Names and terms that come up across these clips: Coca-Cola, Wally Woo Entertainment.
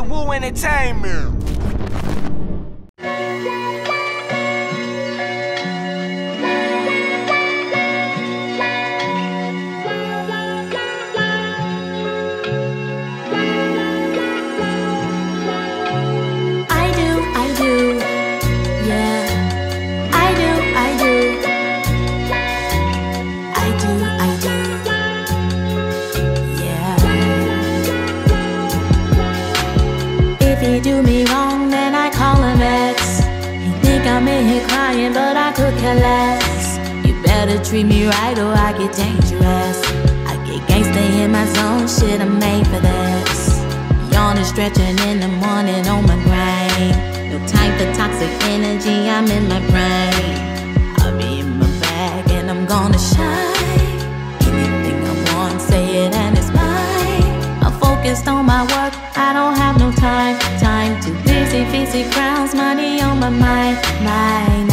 Wally Woo Entertainment. If he do me wrong, then I call him ex. He think I'm in here crying, but I could care less. You better treat me right or I get dangerous. I get gangsta in my zone, shit, I'm made for this. Yawning, stretching in the morning on my grind. No time for toxic energy, I'm in my brain. I'll be in my bag and I'm gonna shine. Anything I want, say it and it's mine. I'm focused on my work, I don't have no time to busy crowns, money on my mind.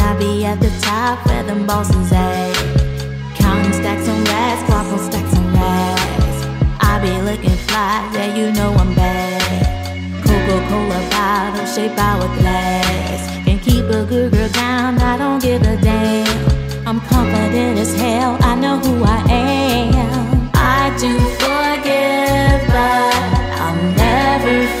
I be at the top where them bosses at, counting stacks and racks, guapo stacks and racks. I be looking fly, yeah, you know I'm bad. Coca-Cola bottle shaped hourglass, can keep a good girl down, I don't give a damn. I'm confident as hell, I know who I am. I do forgive, but I'm never forget.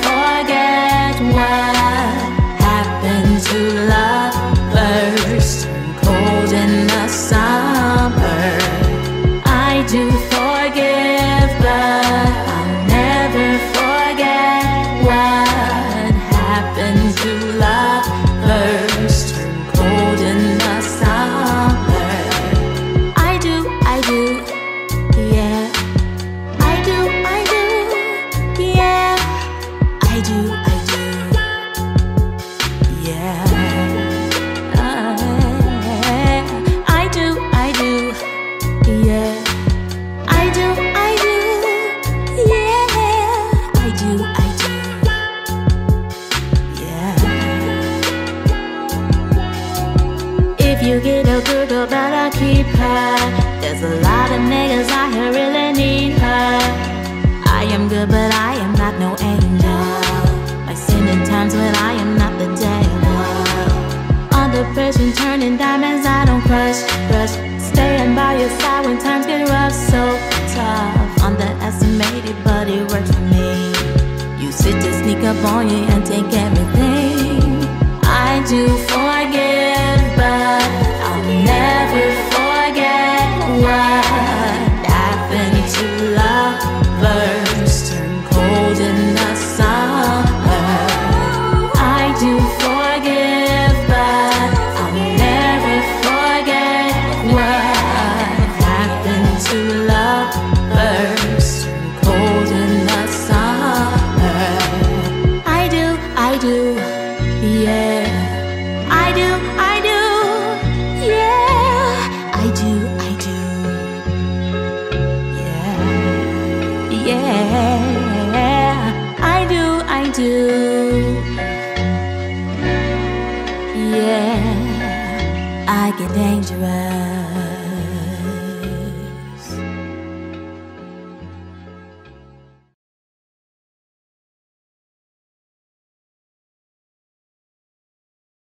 If you get a good girl, better keep her. There's a lot of niggas out here really need her. I am good, but I am not no angel. My sinning times when I am not the devil. Under pressure, turning diamonds, I don't crush. Staying by your side when times get rough, so tough. Underestimated, but it works for me. You should just sneak up on you and take everything. I do forgive, but I'll never forget what happened to lovers turn cold in the summer. I do forgive, but I'll never forget what happened to lovers turn cold in the summer. I do, yeah. Yeah, I do. Yeah, I get dangerous.